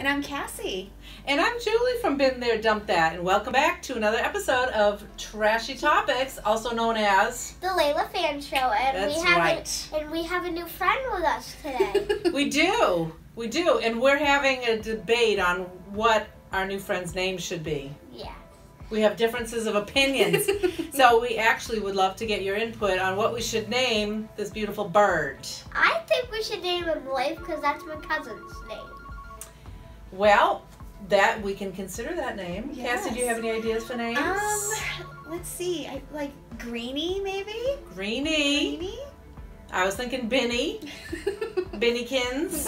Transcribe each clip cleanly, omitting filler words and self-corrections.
And I'm Cassie. And I'm Julie from Been There, Dump That. And welcome back to another episode of Trashy Topics, also known as The Layla Fan Show. And we have a new friend with us today. We do. And we're having a debate on what our new friend's name should be. Yeah. We have differences of opinions. So we actually would love to get your input on what we should name this beautiful bird. I think we should name him Leif because that's my cousin's name. Well, that we can consider that name. Yes. Cassie, do you have any ideas for names? Let's see. Like Greenie, maybe? Greenie. I was thinking Benny. Bennykins.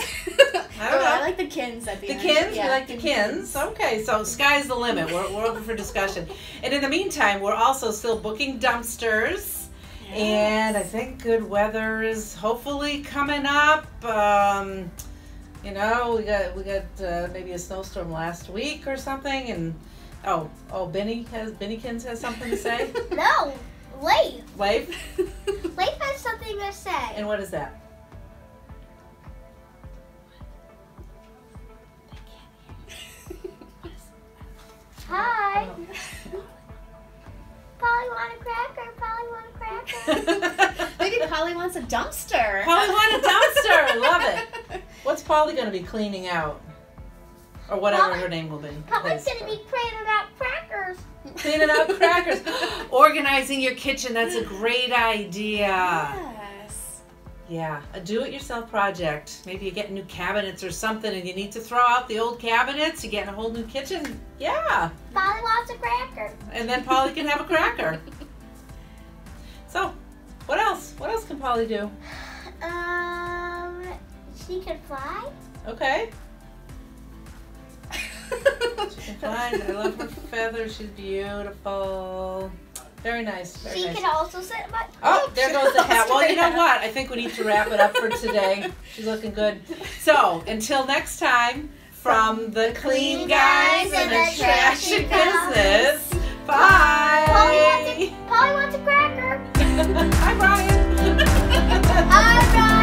I don't know. I like the Kins at the end. The Kins? Yeah. We like the Kins. Okay, so sky's the limit. We're open for discussion. And in the meantime, we're also still booking dumpsters. Yes. And I think good weather is hopefully coming up. You know, we got maybe a snowstorm last week or something, and oh, Bennykins has something to say. No, Leif has something to say. And what is that? Hi. Polly want a cracker. Polly want a cracker. Maybe Polly wants a dumpster. Polly wants a dumpster. Love it. What's Polly going to be cleaning out? Or whatever her name will be. Polly's going to be cleaning out crackers. Cleaning out crackers. Organizing your kitchen. That's a great idea. Yes. Yeah. A do-it-yourself project. Maybe you get new cabinets or something and you need to throw out the old cabinets. You get a whole new kitchen. Yeah. Polly wants a cracker. And then Polly can have a cracker. So, what else? What else can Polly do? She can fly. Okay. She can fly. I love her feathers. She's beautiful. Very nice. She can also sit in my... Oh, there goes the hat. Well, you know what? I think we need to wrap it up for today. She's looking good. So, until next time, from the clean guys and the trashy business, bye. Polly wants a cracker. Hi, Brian. Hi, Brian.